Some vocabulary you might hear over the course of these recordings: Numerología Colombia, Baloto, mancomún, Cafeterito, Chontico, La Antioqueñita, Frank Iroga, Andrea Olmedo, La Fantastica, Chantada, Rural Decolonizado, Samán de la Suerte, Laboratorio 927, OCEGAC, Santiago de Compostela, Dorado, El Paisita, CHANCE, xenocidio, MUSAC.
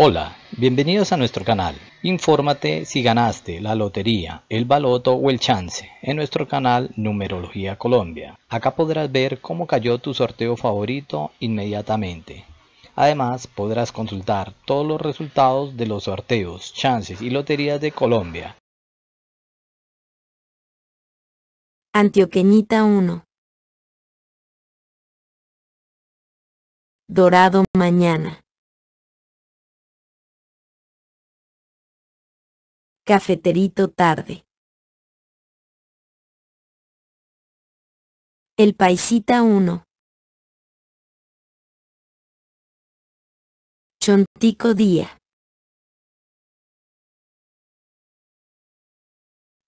Hola, bienvenidos a nuestro canal. Infórmate si ganaste la lotería, el baloto o el chance en nuestro canal Numerología Colombia. Acá podrás ver cómo cayó tu sorteo favorito inmediatamente. Además, podrás consultar todos los resultados de los sorteos, chances y loterías de Colombia. Antioqueñita 1. Dorado mañana. Cafeterito tarde. El Paisita 1. Chontico día.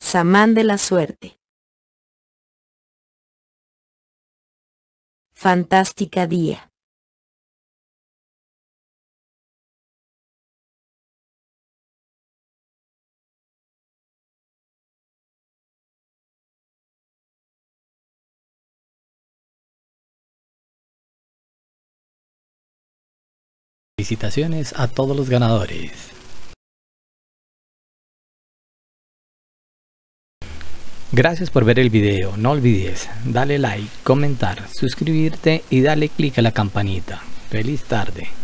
Samán de la Suerte. Fantástica día. Felicitaciones a todos los ganadores. Gracias por ver el video. No olvides darle like, comentar, suscribirte y darle clic a la campanita. Feliz tarde.